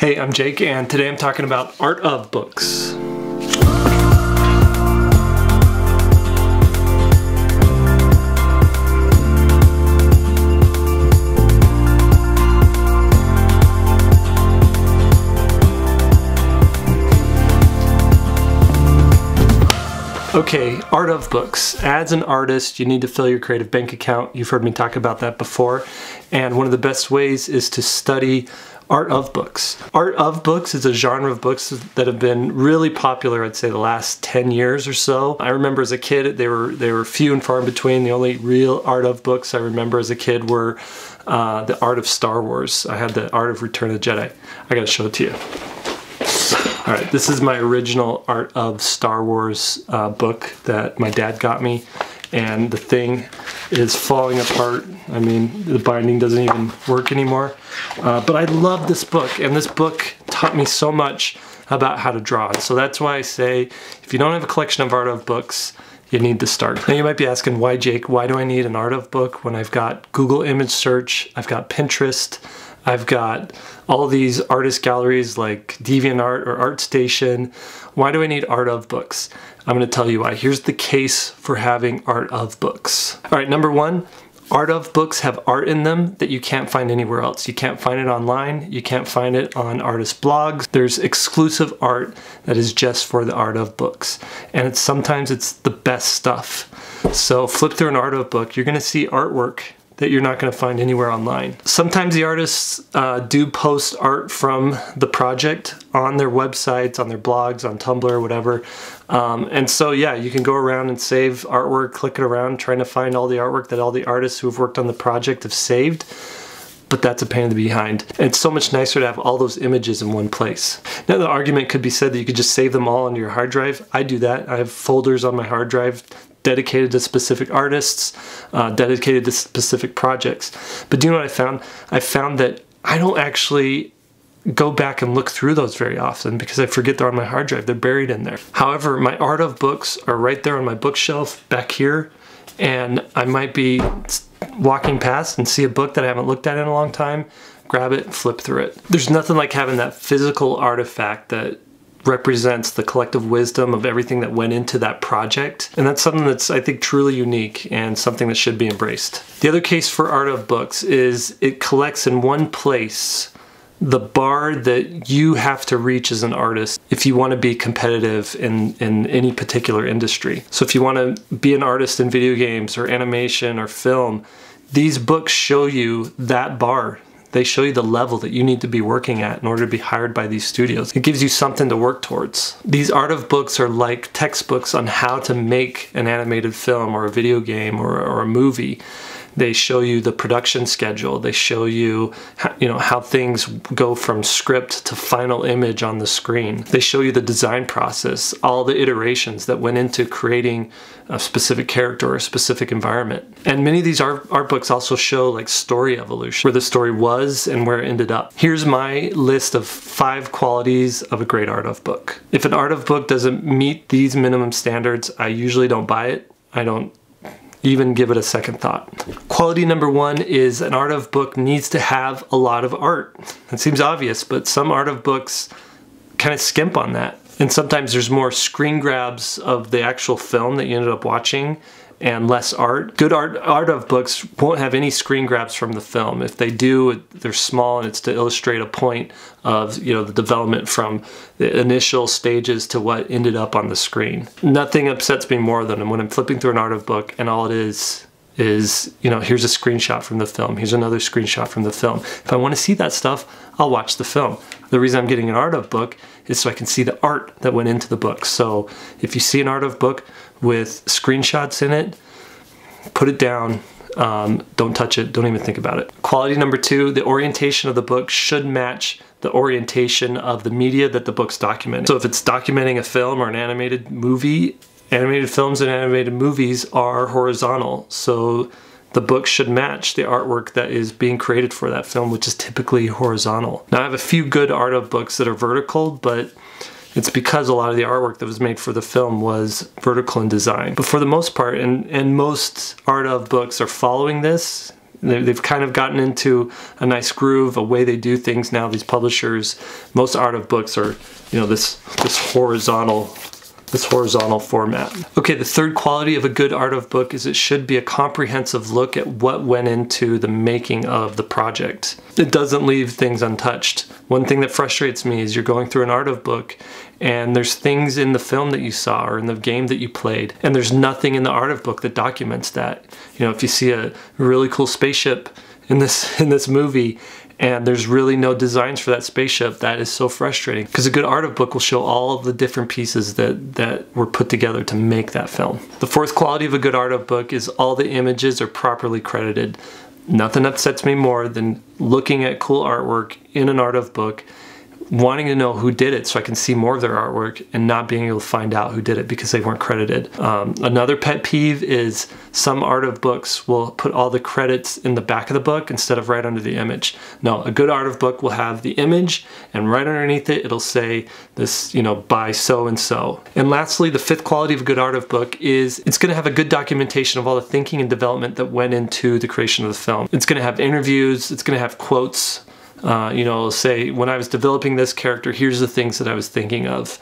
Hey, I'm Jake, and today I'm talking about art of books. Okay, art of books. As an artist, you need to fill your creative bank account. You've heard me talk about that before. And one of the best ways is to study art of books. Art of books is a genre of books that have been really popular, I'd say the last 10 years or so. I remember as a kid, they were few and far in between. The only real art of books I remember as a kid were the art of Star Wars. I had the art of Return of the Jedi. I gotta show it to you. All right, this is my original art of Star Wars book that my dad got me. And the thing is falling apart. I mean, the binding doesn't even work anymore. But I love this book, and this book taught me so much about how to draw. So that's why I say, if you don't have a collection of art of books, you need to start. Now you might be asking, why Jake, why do I need an art of book when I've got Google image search, I've got Pinterest, I've got all these artist galleries like DeviantArt or ArtStation. Why do I need art of books? I'm going to tell you why. Here's the case for having art of books. All right, number one, art of books have art in them that you can't find anywhere else. You can't find it online. You can't find it on artist blogs. There's exclusive art that is just for the art of books. And it's, sometimes it's the best stuff. So flip through an art of book, you're going to see artwork that you're not going to find anywhere online. Sometimes the artists do post art from the project on their websites, on their blogs, on Tumblr, whatever. And so yeah, you can go around and save artwork, click it around, trying to find all the artwork that all the artists who've worked on the project have saved. But that's a pain in the behind. It's so much nicer to have all those images in one place. Now the argument could be said that you could just save them all onto your hard drive. I do that. I have folders on my hard drive dedicated to specific artists, dedicated to specific projects. But do you know what I found? I found that I don't actually go back and look through those very often because I forget they're on my hard drive. They're buried in there. However, my art of books are right there on my bookshelf back here, and I might be walking past and see a book that I haven't looked at in a long time, grab it, flip through it. There's nothing like having that physical artifact that represents the collective wisdom of everything that went into that project. And that's something that's, I think, truly unique and something that should be embraced. The other case for art of books is it collects in one place the bar that you have to reach as an artist if you want to be competitive in any particular industry. So if you want to be an artist in video games or animation or film, these books show you that bar. They show you the level that you need to be working at in order to be hired by these studios. It gives you something to work towards. These art of books are like textbooks on how to make an animated film or a video game or a movie. They show you the production schedule. They show you how things go from script to final image on the screen. They show you the design process, all the iterations that went into creating a specific character or a specific environment. And many of these art books also show like story evolution, where the story was and where it ended up. Here's my list of 5 qualities of a great art of book. If an art of book doesn't meet these minimum standards, I usually don't buy it. I don't even give it a second thought. Quality number one is an art of book needs to have a lot of art. It seems obvious, but some art of books kind of skimp on that. And sometimes there's more screen grabs of the actual film that you ended up watching and less art. Good art of books won't have any screen grabs from the film. If they do, they're small and it's to illustrate a point of the development from the initial stages to what ended up on the screen. Nothing upsets me more than when I'm flipping through an art of book and all it is here's a screenshot from the film, here's another screenshot from the film. If I want to see that stuff, I'll watch the film. The reason I'm getting an art of book is so I can see the art that went into the book. So if you see an art of book with screenshots in it, put it down, don't touch it, don't even think about it. Quality number two, the orientation of the book should match the orientation of the media that the book's documenting. So if it's documenting a film or an animated movie, animated films and animated movies are horizontal, so the book should match the artwork that is being created for that film, which is typically horizontal. Now I have a few good art of books that are vertical, but it's because a lot of the artwork that was made for the film was vertical in design. But for the most part, and most art of books are following this, They've kind of gotten into a nice groove, a way they do things now. These publishers, most art of books are, you know, this horizontal format. Okay, the third quality of a good art of book is it should be a comprehensive look at what went into the making of the project. It doesn't leave things untouched. One thing that frustrates me is you're going through an art of book and there's things in the film that you saw or in the game that you played, and there's nothing in the art of book that documents that. You know, if you see a really cool spaceship in this movie, and there's really no designs for that spaceship, that is so frustrating. Because a good art of book will show all of the different pieces that were put together to make that film. The fourth quality of a good art of book is all the images are properly credited. Nothing upsets me more than looking at cool artwork in an art of book, wanting to know who did it so I can see more of their artwork and not being able to find out who did it because they weren't credited. Another pet peeve is some art of books will put all the credits in the back of the book instead of right under the image. No, a good art of book will have the image and right underneath it, it'll say this, you know, by so-and-so. And lastly, the fifth quality of a good art of book is it's gonna have a good documentation of all the thinking and development that went into the creation of the film. It's gonna have interviews, it's gonna have quotes, you know, say, when I was developing this character, here's the things that I was thinking of.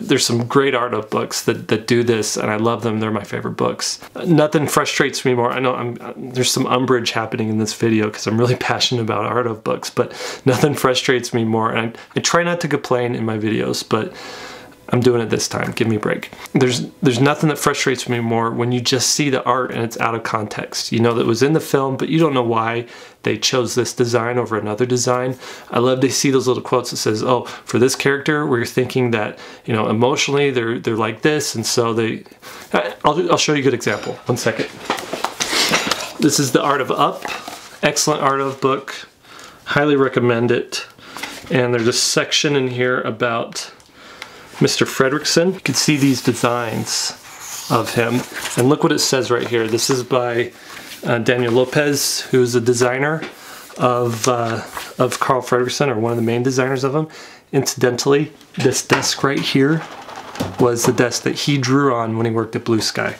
There's some great art of books that do this, and I love them. They're my favorite books. Nothing frustrates me more. I know there's some umbrage happening in this video because I'm really passionate about art of books, but nothing frustrates me more. And I try not to complain in my videos, but I'm doing it this time. Give me a break. There's nothing that frustrates me more when you just see the art and it's out of context. You know that it was in the film, but you don't know why they chose this design over another design. I love to see those little quotes that says, oh, for this character, we're thinking that, you know, emotionally they're like this, and so they... I'll show you a good example. One second. This is the art of Up. Excellent art of book. Highly recommend it. And there's a section in here about Mr. Fredrickson. You can see these designs of him. And look what it says right here. This is by Daniel Lopez, who is a designer of Carl Fredrickson, or one of the main designers of him. Incidentally, this desk right here was the desk that he drew on when he worked at Blue Sky.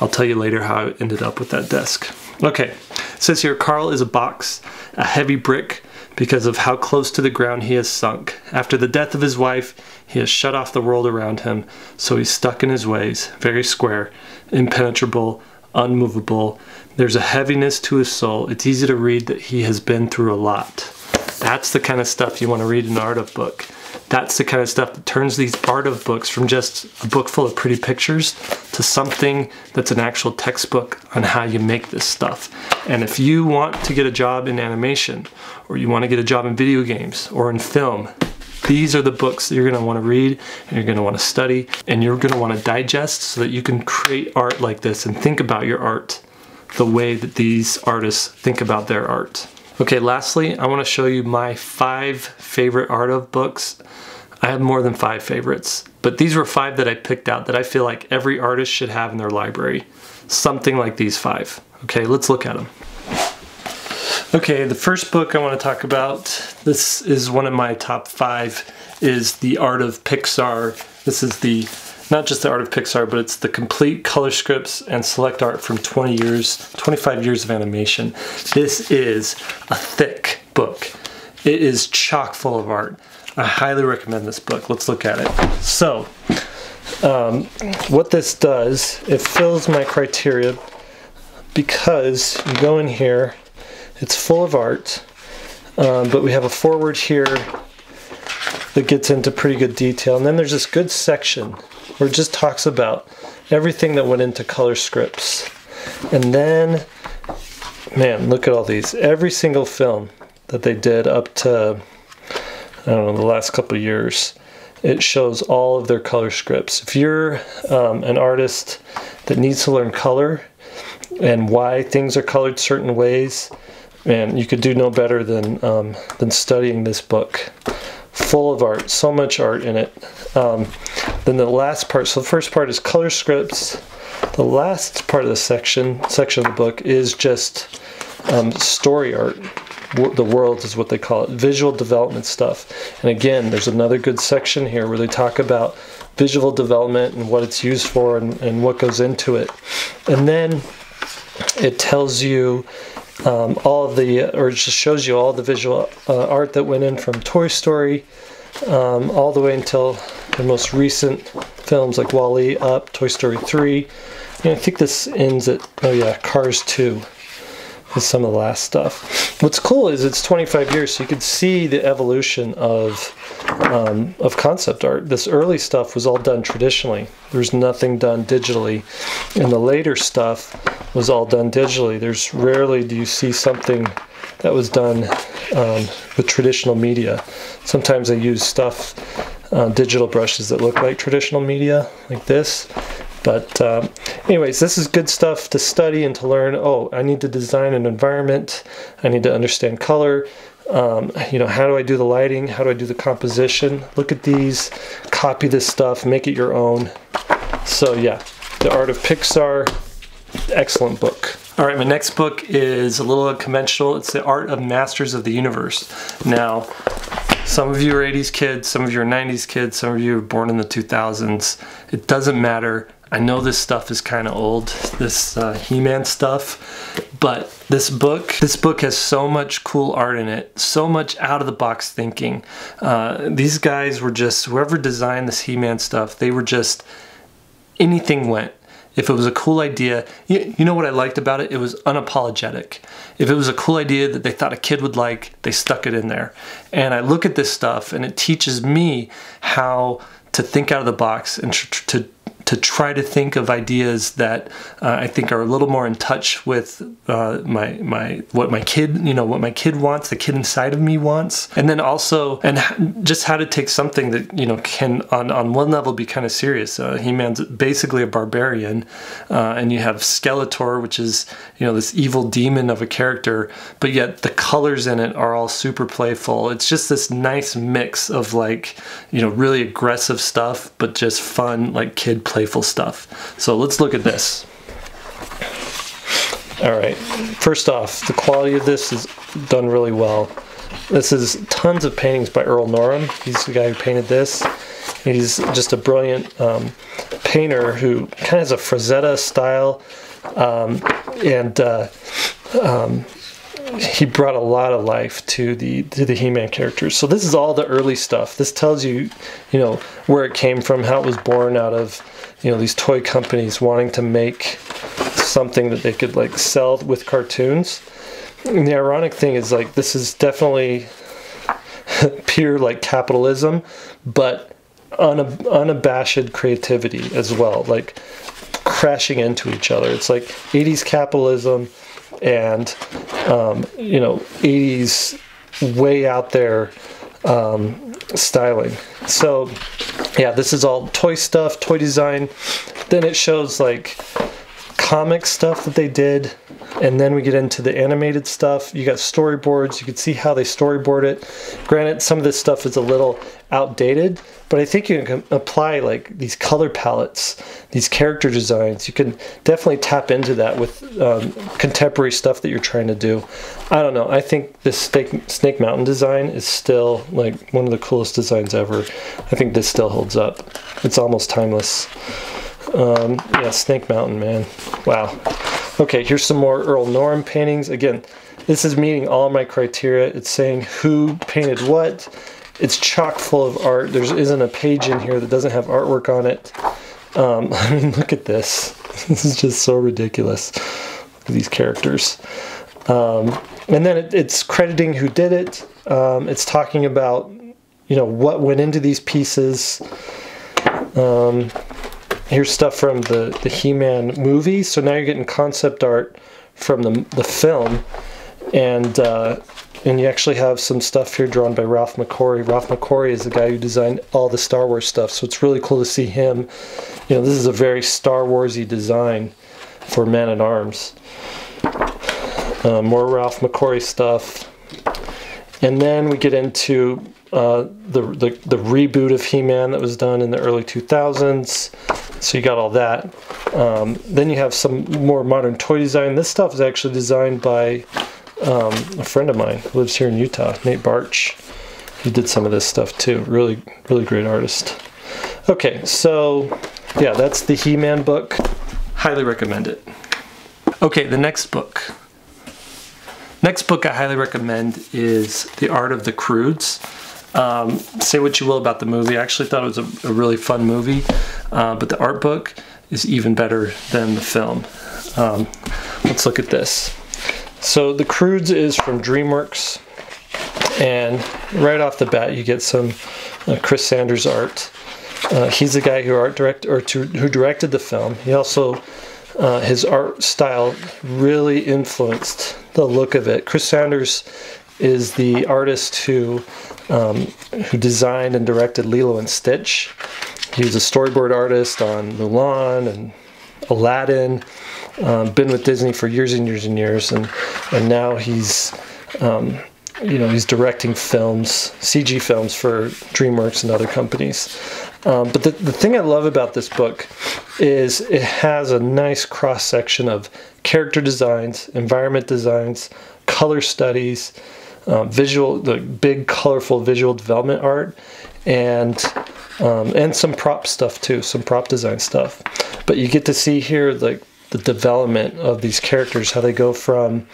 I'll tell you later how I ended up with that desk. Okay, it says here, Carl is a box, a heavy brick, because of how close to the ground he has sunk. After the death of his wife, he has shut off the world around him, so he's stuck in his ways, very square, impenetrable, unmovable. There's a heaviness to his soul. It's easy to read that he has been through a lot. That's the kind of stuff you want to read in an art of book. That's the kind of stuff that turns these art of books from just a book full of pretty pictures to something that's an actual textbook on how you make this stuff. And if you want to get a job in animation, or you want to get a job in video games or in film, these are the books that you're going to want to read, and you're going to want to study, and you're going to want to digest so that you can create art like this and think about your art the way that these artists think about their art. Okay, lastly, I want to show you my 5 favorite art of books. I have more than 5 favorites, but these were 5 that I picked out that I feel like every artist should have in their library. Something like these 5. Okay, let's look at them. Okay, the first book I want to talk about, this is one of my top 5, is The Art of Pixar. This is the, not just The Art of Pixar, but it's the complete color scripts and select art from 25 years of animation. This is a thick book. It is chock full of art. I highly recommend this book. Let's look at it. So, what this does, it fills my criteria because you go in here. It's full of art, but we have a foreword here that gets into pretty good detail. And then there's this good section where it just talks about everything that went into color scripts. And then, man, look at all these. Every single film that they did up to, I don't know, the last couple of years, it shows all of their color scripts. If you're an artist that needs to learn color and why things are colored certain ways, man, you could do no better than studying this book. Full of art, so much art in it. Then the last part, so the first part is color scripts. The last part of the section of the book is just story art. The world is what they call it, visual development stuff. And again, there's another good section here where they talk about visual development and what it's used for and what goes into it. And then it tells you all of the, or it just shows you all the visual art that went in from Toy Story all the way until the most recent films like Wall-E, Up, Toy Story 3. And I think this ends at, oh yeah, Cars 2 is some of the last stuff. What's cool is it's 25 years, so you can see the evolution of concept art. This early stuff was all done traditionally. There's nothing done digitally. And the later stuff was all done digitally. There's rarely do you see something that was done with traditional media. Sometimes they use stuff, digital brushes that look like traditional media, like this. But anyways, this is good stuff to study and to learn. Oh, I need to design an environment. I need to understand color. You know, how do I do the lighting? How do I do the composition? Look at these, copy this stuff, make it your own. So yeah, The Art of Pixar, excellent book. All right, my next book is a little unconventional. It's The Art of Masters of the Universe. Now, some of you are 80s kids, some of you are 90s kids, some of you are born in the 2000s. It doesn't matter. I know this stuff is kind of old, this He-Man stuff, but this book has so much cool art in it, so much out-of-the-box thinking. These guys were just, whoever designed this He-Man stuff, they were just, anything went. If it was a cool idea, you know what I liked about it? It was unapologetic. If it was a cool idea that they thought a kid would like, they stuck it in there. And I look at this stuff and it teaches me how to think out of the box and to try to think of ideas that I think are a little more in touch with what my kid wants, the kid inside of me wants, and then also just how to take something that can on one level be kind of serious. He-Man's basically a barbarian, and you have Skeletor, which is this evil demon of a character, but yet the colors in it are all super playful. It's just this nice mix of really aggressive stuff, but just fun kid play. Playful stuff. So let's look at this. All right, first off, the quality of this is done really well. This is tons of paintings by Earl Norem. He's the guy who painted this. He's just a brilliant painter who kind of has a Frazetta style, he brought a lot of life to the He-Man characters. So this is all the early stuff. This tells you, where it came from, how it was born out of, these toy companies wanting to make something that they could sell with cartoons. And the ironic thing is this is definitely pure capitalism, but unabashed creativity as well, crashing into each other. It's 80s capitalism and 80s way out there styling. So yeah, this is all toy stuff, toy design. Then it shows comic stuff that they did, and then we get into the animated stuff. You got storyboards. You can see how they storyboard it. Granted, some of this stuff is a little outdated, but I think you can apply these color palettes, these character designs. You can definitely tap into that with contemporary stuff that you're trying to do. I don't know. I think this Snake Mountain design is still one of the coolest designs ever. I think this still holds up. It's almost timeless. Yeah, Snake Mountain, man. Wow. Okay, here's some more Earl Norem paintings. Again, this is meeting all my criteria. It's saying who painted what. It's chock full of art. There isn't a page in here that doesn't have artwork on it. I mean, look at this. This is just so ridiculous. Look at these characters. And then it's crediting who did it. It's talking about, what went into these pieces. Here's stuff from the He-Man movie. So now you're getting concept art from the film. And you actually have some stuff here drawn by Ralph McQuarrie. Ralph McQuarrie is the guy who designed all the Star Wars stuff, so it's really cool to see him. This is a very Star Wars-y design for Man-at-Arms. More Ralph McQuarrie stuff. And then we get into the reboot of He-Man that was done in the early 2000s. So you got all that. Then you have some more modern toy design. This stuff is actually designed by a friend of mine who lives here in Utah, Nate Bartsch. He did some of this stuff too. Really, really great artist. Okay, so yeah, that's the He-Man book. Highly recommend it. Okay, the next book. Next book I highly recommend is The Art of the Croods. Say what you will about the movie. I actually thought it was a really fun movie, but the art book is even better than the film. Let's look at this. So The Croods is from DreamWorks, and right off the bat you get some Chris Sanders art. He's the guy who directed the film. He also, his art style really influenced the look of it. Chris Sanders is the artist who designed and directed Lilo and Stitch. He was a storyboard artist on Mulan and Aladdin. Been with Disney for years and years and years, and now he's he's directing films, CG films for DreamWorks and other companies. But the thing I love about this book is it has a nice cross section of character designs, environment designs, color studies, the big colorful visual development art, and some prop stuff too, some prop design stuff. But you get to see here the development of these characters, how they go from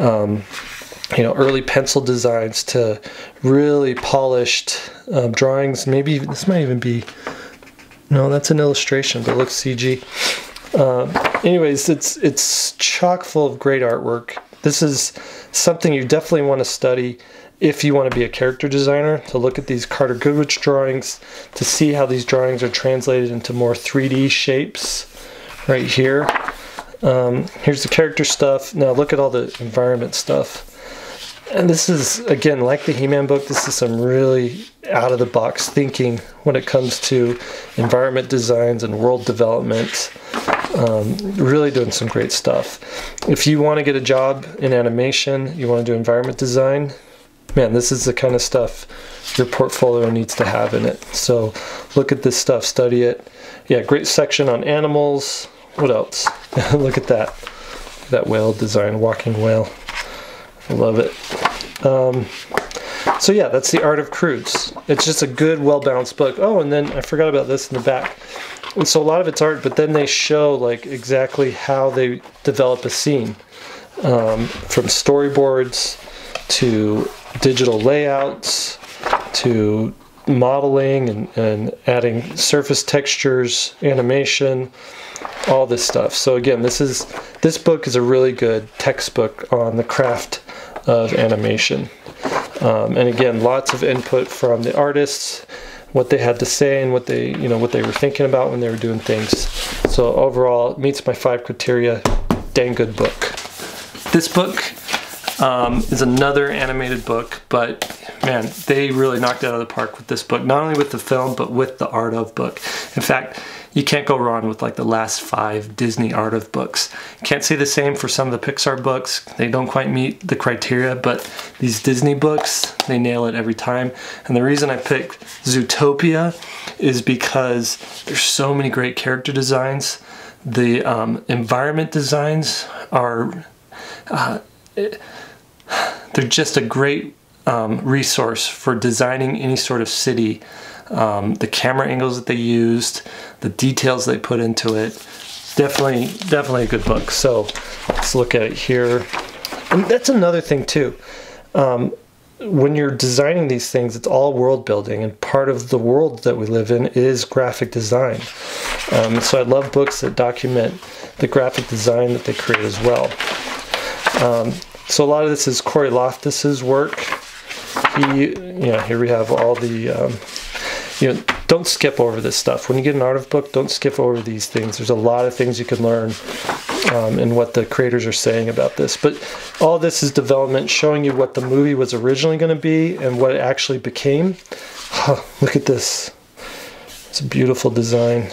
early pencil designs to really polished drawings. Maybe this might even be, no, that's an illustration, but it looks CG. Anyways, it's chock full of great artwork. This is something you definitely want to study if you want to be a character designer, to look at these Carter Goodrich drawings, to see how these drawings are translated into more 3D shapes right here. Here's the character stuff. Now look at all the environment stuff. And this is, again, like the He-Man book, this is some really out-of-the-box thinking when it comes to environment designs and world development. Really doing some great stuff. If you want to get a job in animation, you want to do environment design, man, this is the kind of stuff your portfolio needs to have in it. So look at this stuff, study it. Yeah, great section on animals. What else? Look at that. That whale design, walking whale. I love it. So yeah, that's The Art of Croods. It's just a good, well-balanced book. Oh, and then I forgot about this in the back. And so a lot of it's art, but then they show like exactly how they develop a scene. From storyboards to digital layouts to modeling and adding surface textures, animation, all this stuff. So again, this book is a really good textbook on the craft of animation. And again, lots of input from the artists, what they had to say and what they were thinking about when they were doing things. So overall, it meets my 5 criteria. Dang good book. This book is another animated book, but man, they really knocked it out of the park with this book, not only with the film, but with the Art of book. In fact, you can't go wrong with like the last 5 Disney Art of books. Can't say the same for some of the Pixar books. They don't quite meet the criteria, but these Disney books, they nail it every time. And the reason I picked Zootopia is because there's so many great character designs. The environment designs are, they're just a great resource for designing any sort of city. The camera angles that they used, the details they put into it, definitely a good book. So let's look at it here. And that's another thing too. When you're designing these things, it's all world building, and part of the world that we live in is graphic design. So I love books that document the graphic design that they create as well. So a lot of this is Corey Loftus's work. Here we have all the, don't skip over this stuff. When you get an art of book, don't skip over these things. There's a lot of things you can learn in what the creators are saying about this. But all this is development, showing you what the movie was originally going to be and what it actually became. Oh, look at this. It's a beautiful design.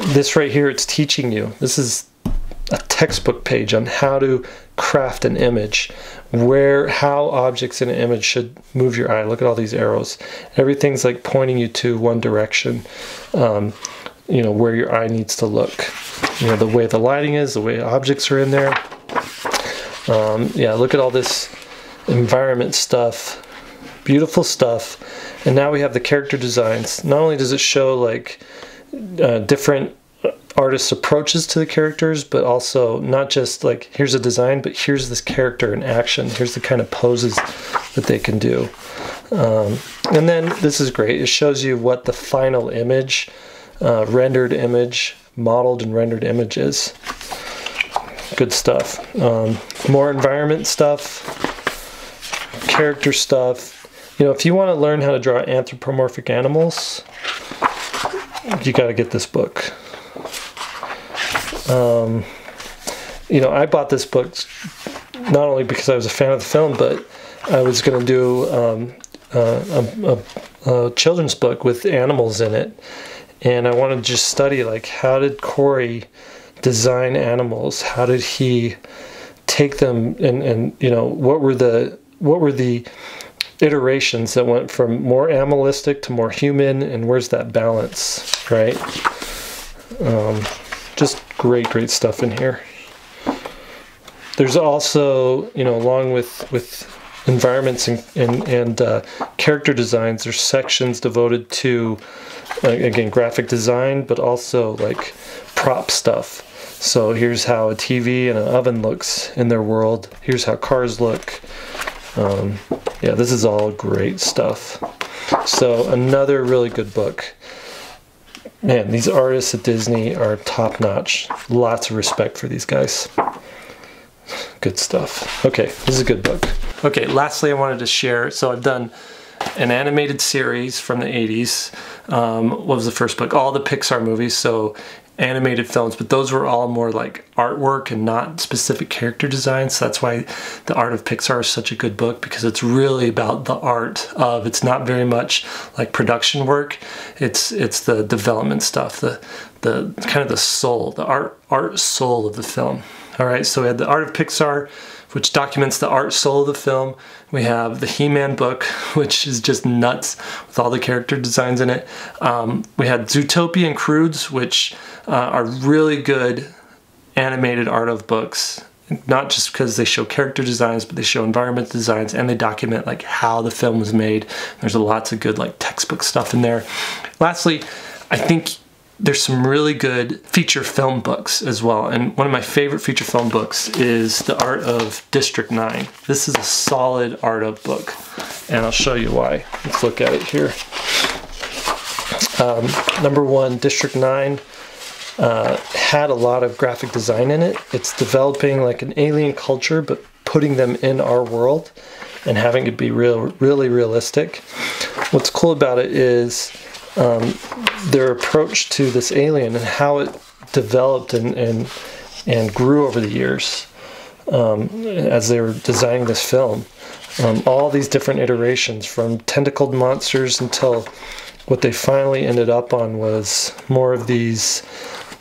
This right here, it's teaching you. This is a textbook page on how to craft an image, how objects in an image should move your eye. Look at all these arrows. Everything's like pointing you to one direction, where your eye needs to look. The way the lighting is, the way objects are in there. Yeah, look at all this environment stuff. Beautiful stuff. And now we have the character designs. Not only does it show like different artist's approaches to the characters, but also not just like, here's a design, but here's this character in action. Here's the kind of poses that they can do. And then this is great. It shows you what the final image, rendered image, modeled and rendered image is. Good stuff. More environment stuff, character stuff. You know, if you want to learn how to draw anthropomorphic animals, you got to get this book. You know, I bought this book not only because I was a fan of the film, but I was going to do a children's book with animals in it. And I wanted to just study, like, how did Corey design animals? How did he take them? And you know, what were the iterations that went from more animalistic to more human, and where's that balance, right? Just great stuff in here. There's also, you know, along with environments and character designs, there's sections devoted to, again, graphic design, but also like prop stuff. So here's how a TV and an oven looks in their world. Here's how cars look. Yeah, this is all great stuff. So another really good book. Man, these artists at Disney are top-notch. Lots of respect for these guys. Good stuff. Okay, this is a good book. Okay, lastly I wanted to share, so I've done an animated series from the 80s. What was the first book? All the Pixar movies, so animated films, but those were all more like artwork and not specific character design. So that's why The Art of Pixar is such a good book, because it's really about the art of, it's not very much like production work. It's the development stuff, the kind of the soul, the art soul of the film. All right, so we had The Art of Pixar, which documents the art soul of the film. We have the He-Man book, which is just nuts with all the character designs in it. We had Zootopia and Croods, which are really good animated art of books, not just because they show character designs, but they show environment designs, and they document like how the film was made. There's lots of good like textbook stuff in there. Lastly, I think there's some really good feature film books as well, and one of my favorite feature film books is The Art of District 9. This is a solid art of book, and I'll show you why. Let's look at it here. Number one, District 9 had a lot of graphic design in it. It's developing like an alien culture, but putting them in our world and having it be really realistic. What's cool about it is their approach to this alien and how it developed and grew over the years as they were designing this film. All these different iterations, from tentacled monsters until what they finally ended up on was more of these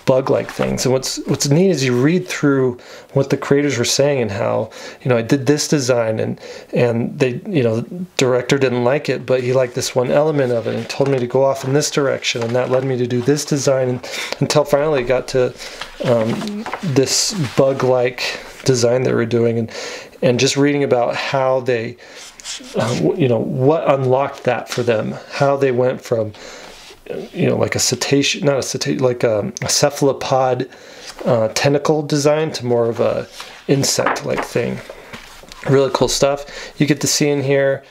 bug-like things. And what's neat is you read through what the creators were saying and how, you know, I did this design and they, you know, the director didn't like it, but he liked this one element of it and told me to go off in this direction, and that led me to do this design, and, until finally I got to this bug-like design that we're doing, and just reading about how they, you know, what unlocked that for them, how they went from, you know, like a cetacean, not a cetacean, like a cephalopod tentacle design to more of a insect-like thing. Really cool stuff. You get to see in here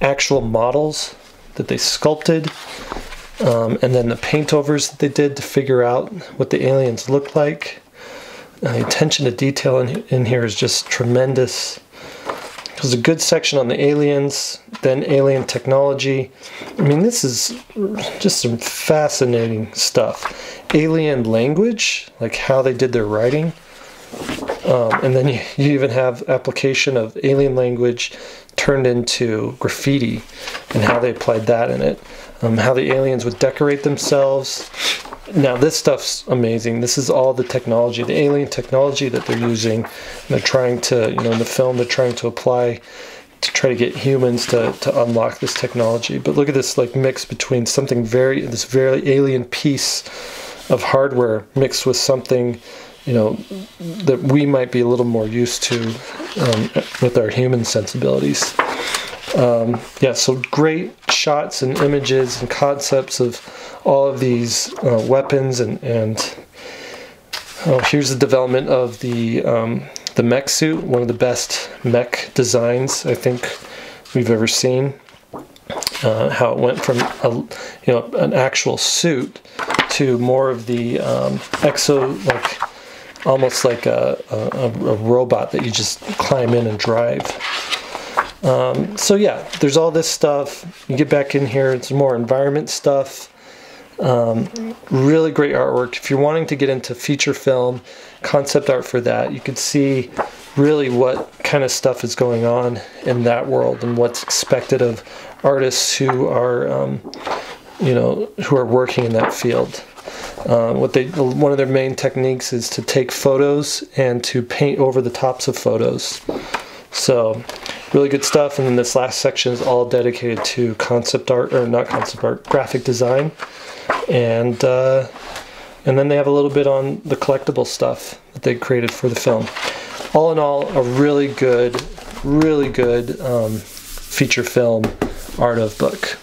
actual models that they sculpted, and then the paint-overs that they did to figure out what the aliens look like. The attention to detail in here is just tremendous. There's a good section on the aliens, then alien technology. I mean, this is just some fascinating stuff. Alien language, like how they did their writing. And then you even have application of alien language turned into graffiti and how they applied that in it. How the aliens would decorate themselves. Now this stuff's amazing. This is all the technology, the alien technology that they're using. They're trying to, you know, in the film, they're trying to apply to try to get humans to unlock this technology. But look at this like mix between something this very alien piece of hardware mixed with something, you know, that we might be a little more used to with our human sensibilities. Yeah, so great shots and images and concepts of all of these weapons and Oh, here's the development of the mech suit, one of the best mech designs I think we've ever seen. How it went from an actual suit to more of the exo, like almost like a robot that you just climb in and drive. So yeah, there's all this stuff. You get back in here, it's more environment stuff. Really great artwork. If you're wanting to get into feature film, concept art for that, you could see really what kind of stuff is going on in that world and what's expected of artists who are, who are working in that field. One of their main techniques is to take photos and to paint over the tops of photos. So really good stuff. And then this last section is all dedicated to concept art, or not concept art, graphic design. And then they have a little bit on the collectible stuff that they created for the film. All in all, a really good, feature film art of book.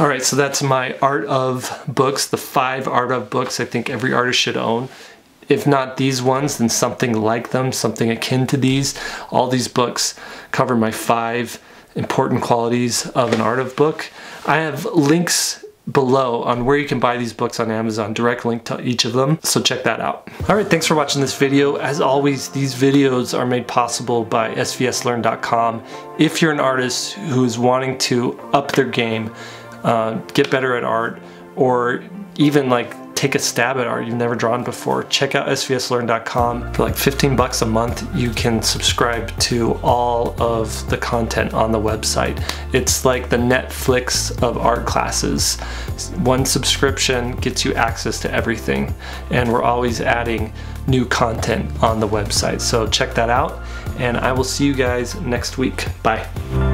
All right, so that's my art of books, the 5 art of books I think every artist should own. If not these ones, then something like them, something akin to these. All these books cover my 5 important qualities of an art of book. I have links below on where you can buy these books on Amazon, direct link to each of them, so check that out. All right, thanks for watching this video. As always, these videos are made possible by svslearn.com. If you're an artist who is wanting to up their game, get better at art, or even like take a stab at art you've never drawn before, check out svslearn.com. For like 15 bucks a month, you can subscribe to all of the content on the website. It's like the Netflix of art classes. One subscription gets you access to everything, and we're always adding new content on the website. So check that out, and I will see you guys next week. Bye.